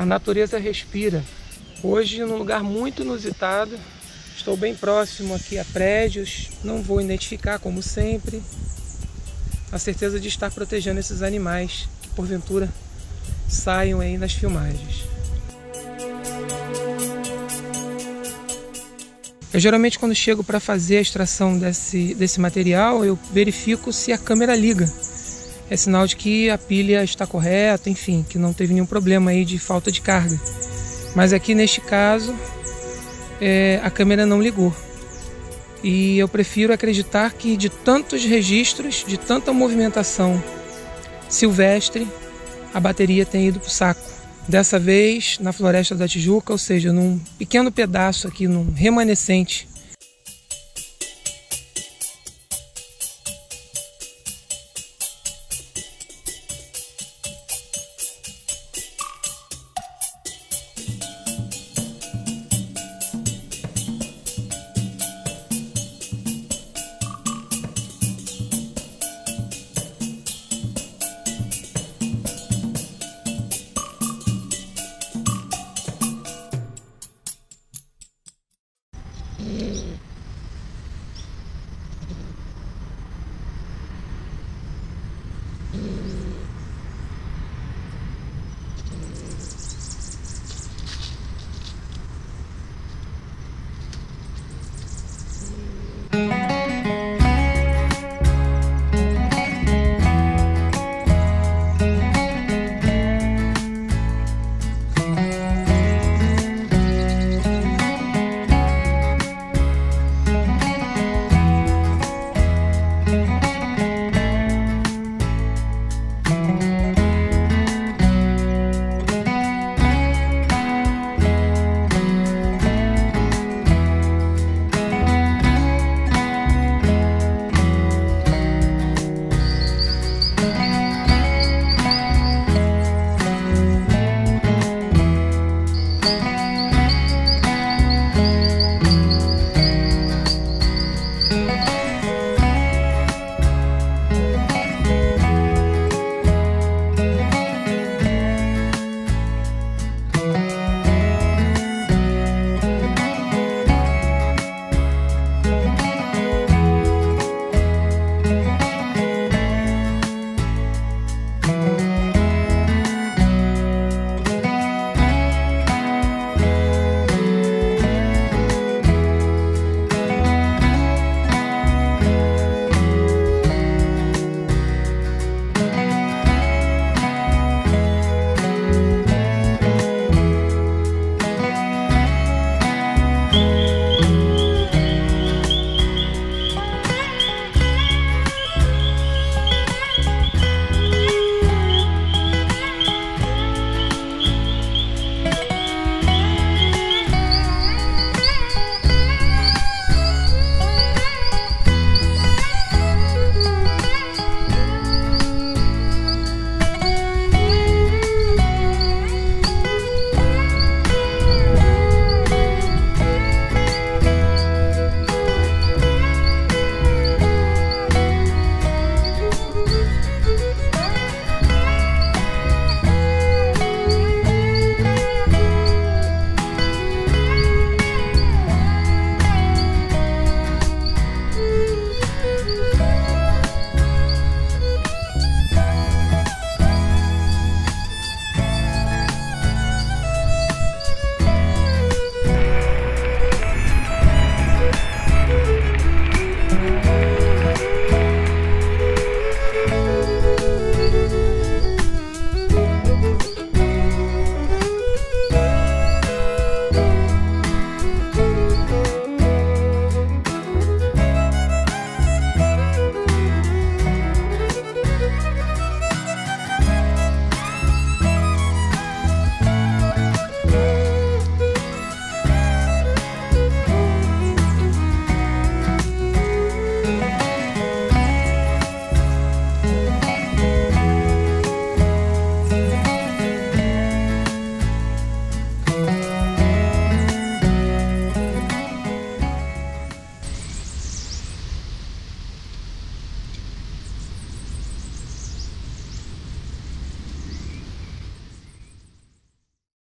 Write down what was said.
A natureza respira. Hoje, num lugar muito inusitado, estou bem próximo aqui a prédios, não vou identificar como sempre, a certeza de estar protegendo esses animais que porventura saiam aí nas filmagens. Eu geralmente quando chego para fazer a extração desse material, eu verifico se a câmera liga. É sinal de que a pilha está correta, enfim, que não teve nenhum problema aí de falta de carga. Mas aqui neste caso, a câmera não ligou. E eu prefiro acreditar que de tantos registros, de tanta movimentação silvestre, a bateria tem ido para o saco. Dessa vez na Floresta da Tijuca, ou seja, num pequeno pedaço aqui, num remanescente.